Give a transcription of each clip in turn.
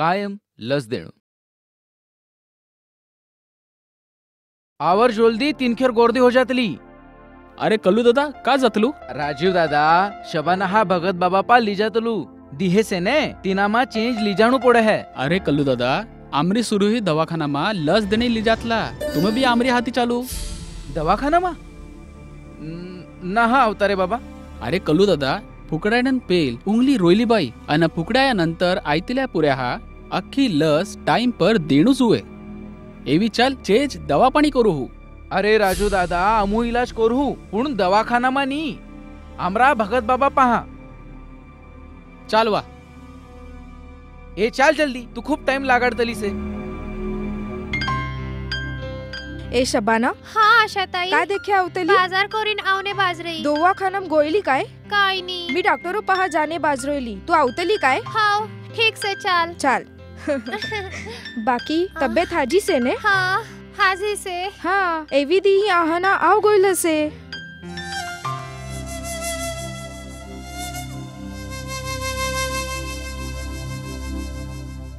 कायम लस देणु। आवर जल्दी तिनखेर गोर्दी हो जातली। अरे कल्लू दादा का जातलू? राजीव दादा शबाना हा भगत बाबा पा ली जातलू, दिहे से ने तिनामा चेंज ली जाणू पड़े है। अरे कल्लू दादा आमरी सुरू ही दवाखाना मा लस देने ली जातला, तुम्हें भी आमरी हाथी चालू दवाखाना मा ना हा अवतारे बाबा। अरे कल्लू दादा फुकड्यान पेल उंगली रोयली बाई अन फुकड्या नंतर आयतिल्या पुऱ्या हा अख्खी लस टाइम पर देणूच हुए, एवी चल चेज दवा पाणी करू। अरे राजू दादा अमू इलाज करू पण दवाखाना मा नी, आमरा भगत बाबा पहा। चल वा ए चल जल्दी, तू खूप टाइम लागाडतली से। ए शबाना हाँ आशाताई काय देख्या अवतली? बाजार करीन आवने बाजरी दवाखानाम गोयली काय? काय नी मी डॉक्टरो पहा जाने बाजरोली, तू अवतली काय? हाव ठीक से चल चल। बाकी तब्येत हाजी से ने? हाँ हाजी से हाँ एवी दी ही आहाना आव गोयला से।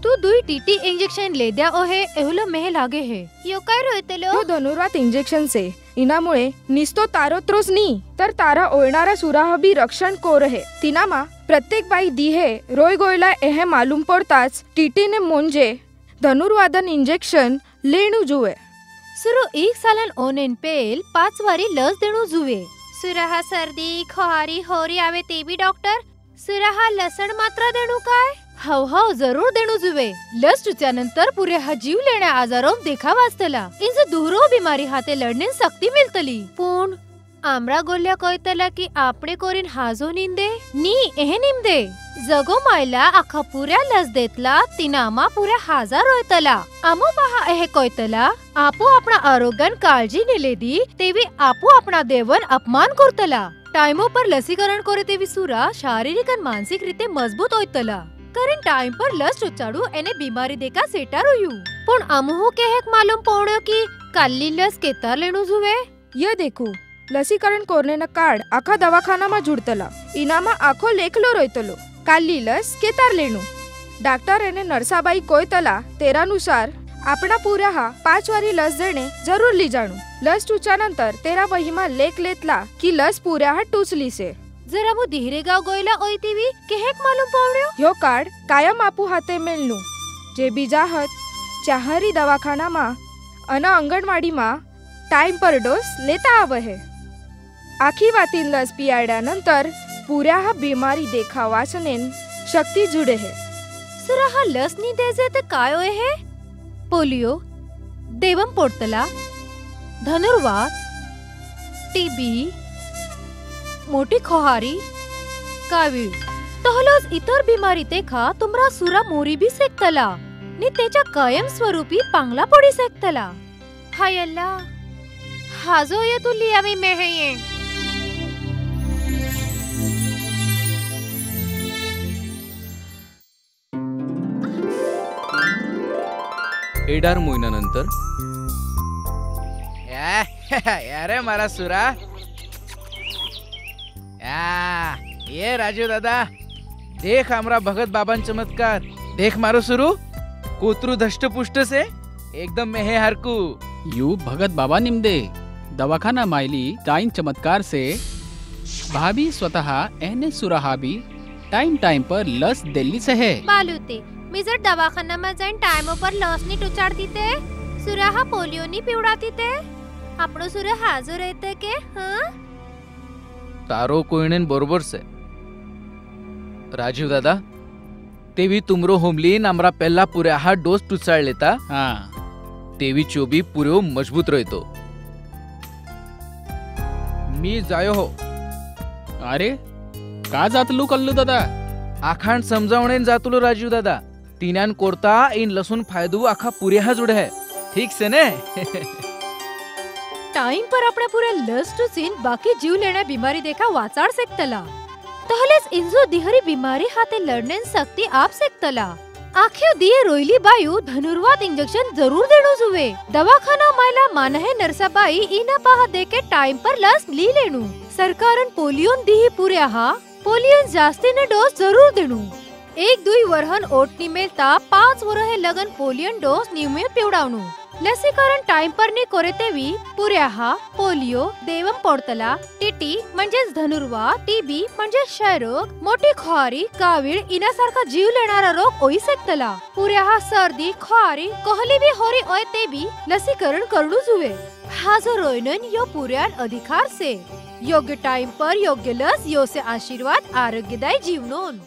तू दुई टीटी इंजेक्शन ले दिया ओहे एहुला मेह लागे है। यो काय रोयतलो? तो धनुर्वात इंजेक्शन से इनामुळे निस्तो तारो त्रोस नी तर तारा ओळणारा सुराह भी रक्षण कोर है। तिनामा प्रत्येक बाई दी है रोय गोयला एहे मालूम पडताच टीटी ने मोंजे धनुर्वादन इंजेक्शन लेणू जुवे। सुरू एक सालन ओनेन पेल 5 वारी लस देणू जुवे। सुराहा सर्दी खोहारी होरी आवे ते भी डॉक्टर सुराहा लसण मात्रा देणू काय? हाव हाव जरूर देणू जुवे। लस चुच्यानंतर पुरे हा जीव लेण्या आजारोम देखा वाचतला, इंज दूरो बिमारी हाते लढणे शक्ती मिळतली। पण आमरा गोल्या कोयतला की आपणे कोरीन हाजो निंदे नी एहे निंदे जगो मायला आखा पुऱ्या लस देतला तिनामा पुऱ्या हजार होयतला। आमो पहा एहे कोयतला आपो आपणा आरोग्यान काळजी नेलेदी तेवी आपो आपणा देवन अपमान करतला। टाइमो पर लसीकरण करे तेवी सुरा शारीरिक अन मानसिक रीते मजबूत होयतला, कारण टाइम पर लस चुचाडू एने बीमारी देखा सेटार होयू। पण आमो के हेक मालूम पडो की काल्ली लस केता लेणू जुवे। ये देखो लसीकरण कोरने न कार्ड आखा दवाखाना मा जुड़तला, इनामा आखो लेखलो रोयतलो काली लस केतार लेणू। डॉक्टर एने नरसाबाई कोयतला तेरानुसार आपणा पुरा हा 5 वारी लस देणे जरूर ली जाणू। लस टूच्यानंतर 13 वहीमा लेख लेतला की लस पुरा हा टूचली से। जरा वो धीरेगाव गोयला ओयतीवी के हेक मालूम पवड्यो? यो कार्ड कायम आपू हाते मेलनू, जे बीजा हत चाहरी दवाखाना मा अन अंगणवाडी मा टाइम पर डोस लेता आवे है। आखी वातीन लस पियाड्यानंतर पूरा हा बीमारी देखा वाचनेन शक्ति जुड़े है। सुरा हा लस नी देजे ते काय होय है? पोलियो देवम पोर्तला धनुर्वात टीबी मोटी खोहारी कावीळ तहलोज इतर बीमारी देखा तुमरा सुरा मोरी भी सेकतला नी तेचा कायम स्वरूपी पांगला पड़ी सेकतला। हाय अल्लाह हाजो ये तू लिया भी मैं है ये। एडार मोहिनानंतर अरे मारा सुरा ये राजू दादा देख हमरा भगत बाबान चमत्कार देख मारो सुरू कोतरू धष्ट पुष्ट से एकदम मेहे हरकू। यू भगत बाबा निमदे दवाखाना मायली टाइम चमत्कार से भाभी स्वतः एहने सुराहा भी टाइम टाइम पर लस दिल्ली से है। बालूते मिजर दवाखाना में जाइन टाइम पर लस नी टुचाड़ दीते सुराहा पोलियो नी पिवड़ाती ते आपनो सुरा हाजो रहते के हां तारो कोइनेन बरोबर से। राजीव दादा तेवी तुमरो होमलीन हमरा पहला पूरा हा डोज टुचाड़ लेता हां तेवी चोबी पूरो मजबूत रहतो। मी जायो हो। अरे का जातलू कल्लू दादा? आखाण समजावणेन जातलू राजू दादा, तीनान कोरता इन लसून फायदू आखा पूरे हा जुड़े है ठीक से ने। टाइम पर अपना पूरा लस टू सीन बाकी जीव लेना बीमारी देखा वाचाड़ सकतला, तहलेस इंजो दिहरी बीमारी हाते लड़ने शक्ति आप सकतला। आखियो दिए रोयली बायू धनुर्वात इंजेक्शन जरूर देणो जुवे। दवाखाना मायला मानहे नरसाबाई इना पाहा देके टाइम पर लस ली लेणू। सरकारन पोलियोन दिही पुरे हा पोलियोन जास्ती ने डोज जरूर देणू। एक दुई वर्हन ओटनी मेलता 5 वर्हे लगन पोलियन डोस नियमित पिवडावणू लसीकरण टाइम पर नी कोरेतेवी पुर्याहा पोलियो देवम पडतला टीटी म्हणजे धनुर्वा टीबी म्हणजे क्षयरोग मोठी खोरी कावीळ इनासारखा जीव लेणारा रोग होई शकतला। पुर्याहा सर्दी खोरी कोहली भी होरी ओयतेबी लसीकरण करणू जुवे। हा जो रोयनन यो पुर्यान अधिकार से योग्य टाइम पर योग्य लस यो से आशीर्वाद आरोग्यदायी जीवनोन।